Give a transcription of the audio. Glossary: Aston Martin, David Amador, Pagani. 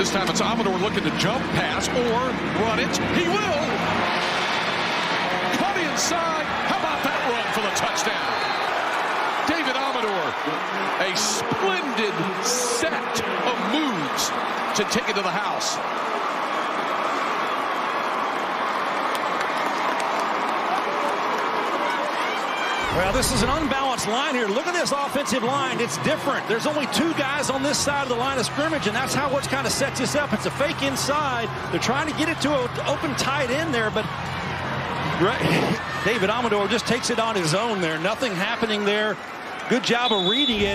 This time it's Amador looking to jump pass or run it. He will. Cut inside. How about that run for the touchdown? David Amador, a splendid set of moves to take it to the house. Well, this is an unbalanced line here. Look at this offensive line. It's different. There's only two guys on this side of the line of scrimmage, and that's how it kind of sets this up. It's a fake inside. They're trying to get it to an open tight end there, but David Amador just takes it on his own there. Nothing happening there. Good job of reading it.